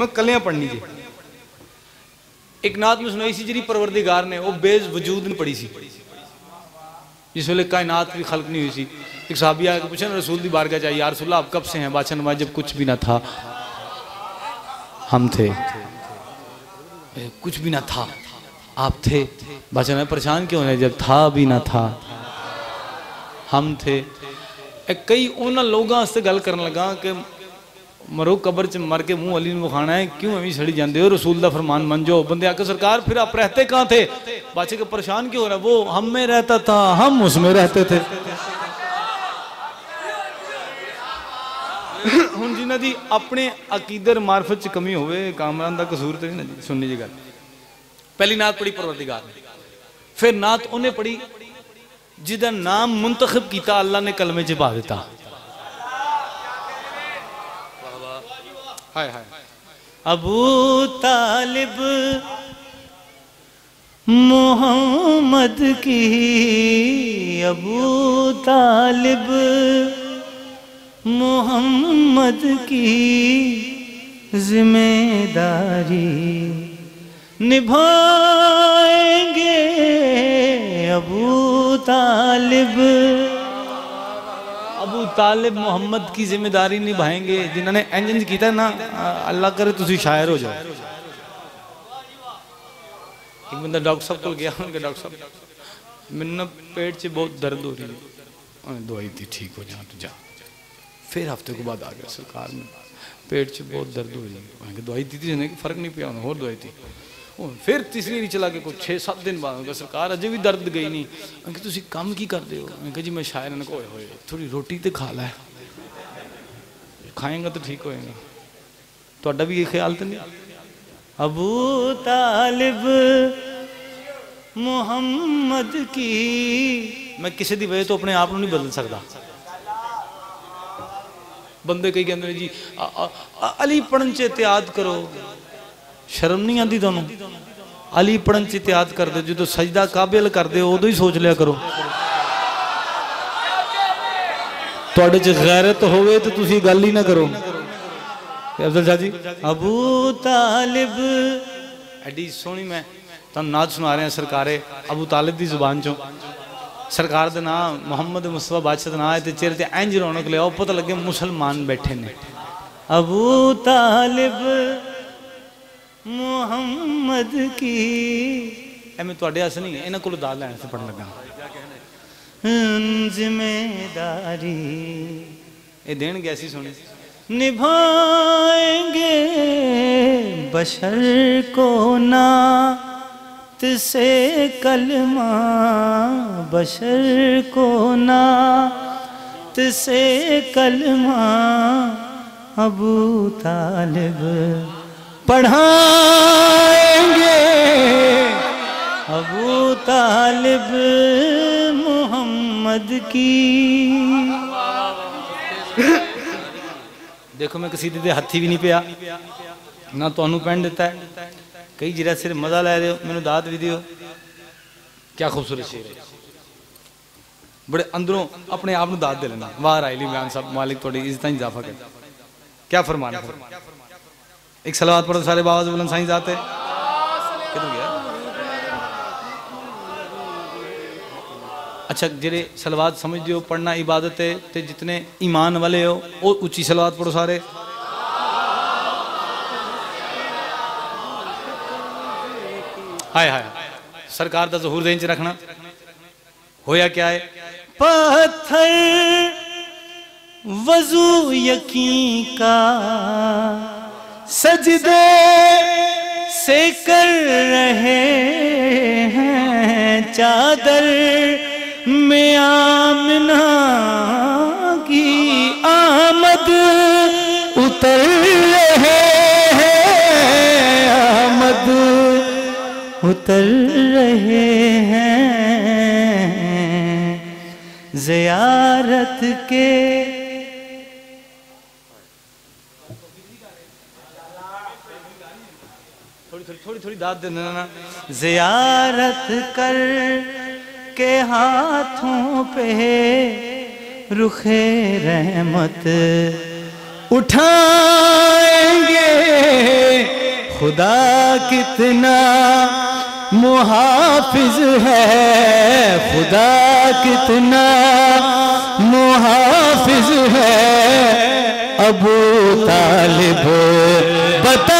मैं कलियां पढ़नी जी। एक नात में सुनाई सी जी परवरदिगार ने वह बेज वजूद ने पढ़ी सी जिस वे कायनात भी खल्क नहीं हुई सी। एक साहबी आके पूछा ना रसूल की बारगाह जाए, यार रसूल आप कब से हैं? बादशाह नवाज जब कुछ भी ना था हम थे, कुछ भी ना था आप थे। बादशाह नवाज परेशान क्यों है? जब था भी ना था हम थे। कई उन्होंने लोगों से गल करन लगा कि मरो कबर च मर के मुँह अली विखाना है, क्यों एवं सड़ी जाते हो? रसूल का फरमान मन जो। बंदे आके सरकार फिर आप रहते कहाँ थे? बादशाह के परेशान क्यों हो रहा? वो हम में रहता था, हम उसमें रहते थे। हुण जिन्हां दी अपने अकीदर मार्फत च कमी होवे कामरान दा कसूर ते नहीं ना। सुननी जी गल, पहली नात पढ़ी परवरदिगार, फिर नात उन्हें पढ़ी जिदा नाम मुंतखब किया अल्लाह ने कलमे च पा दिता। हाय हाय। अबू तालिब मोहम्मद की, अबू तालिब मोहम्मद की जिम्मेदारी निभाएंगे। अबू तालिब, अबू तालिब मोहम्मद की जिम्मेदारी निभाएंगे। जिन्होंने इंज किया ना, अल्लाह करे तुसी शायर हो जाओ। एक बंदा डॉक्टर साहब को गया, उनके डॉक्टर साहब मैनू ना पेट से बहुत दर्द हो रही है, दवाई दी ठीक हो जा तू जा। फिर हफ्ते के बाद आ गया सरकार में, पेट से बहुत दर्द हो रही है, दवाई दी थी कि फर्क नहीं पिया, होर दवाई थी। फिर तीसरी चला के कुछ 6-7 दिन बाद सरकार अजे भी दर्द गई नहीं। अंकल तुसी काम की करते हो? मैं कहा जी मैं शायर। ने होए होए थोड़ी रोटी तो खा ला, खाएंगा तो ठीक होएगा। तुहाडा भी ये ख्याल तो नहीं? अबू तालिब मुहम्मद की। मैं किसी की वजह तो अपने आप को नहीं बदल सकता। बंदे कई कहते जी अली पढ़न च एहतियात करो, शर्म नहीं आती तुहानू? अली पढ़न च एहतियात कर दो, जो सजदा काबिल कर दे उदो ही सोच लिया करो। तुहाडे च गैरत होवे तो तुसी गल ही ना करो। अफजल शाह जी अबू तालिब एडी सोहनी मैं तुहानू नात सुना रहा सरकारे अबू तालिब की जुबान चो। सरकार का नाम मुहम्मद मुस्तफा बादशाह का नाम है, चेहरे से इंज रौनक लिया पता लगे मुसलमान बैठे ने। अबू तालिब मुहम्मद की एवं थोड़े आस नहीं, इन्होंने को दाल लैन से पढ़ लगा जिम्मेदारी ये देन गया सुने निभाएंगे। बशर को नात से कलमा, बशर को नात से कलमा अबू तालिब पढ़ाएंगे। अबू तालिब मुहम्मद की। देखो मैं किसी दे हथी भी नहीं पिया ना तुहानू पहन दिता है। कई जिरा सिर मजा लै रहे हो, मैनू दात भी दियो। क्या खूबसूरत शेर है, बड़े अंदरों अपने आप को दात दे लेना। वाह राइली इमरान साहब मालिक थोड़ी इज्जत इजाफा कर। क्या फरमाना, एक सलावत पढ़ो सारे बाबा बुलंद साईं जाते। किधर गया? अच्छा जेरे सलावत समझ दियो पढ़ना इबादत है ते जितने ईमान वाले हो वो उच्ची सलावत पढ़ो सारे। हाय हाय। सरकार दा ज़हूर देन च रखना। होया क्या है? पत्थर वजू यकीन का सजदे से कर रहे हैं, चादर में आमना की आमद उतर रहे हैं, आमद उतर रहे हैं जियारत के। थोड़ी दाद देना ना। जियारत कर के हाथों पे रुखे रहमत उठाएंगे। खुदा कितना मुहाफिज है, खुदा कितना मुहाफिज है। अबू तालिब बता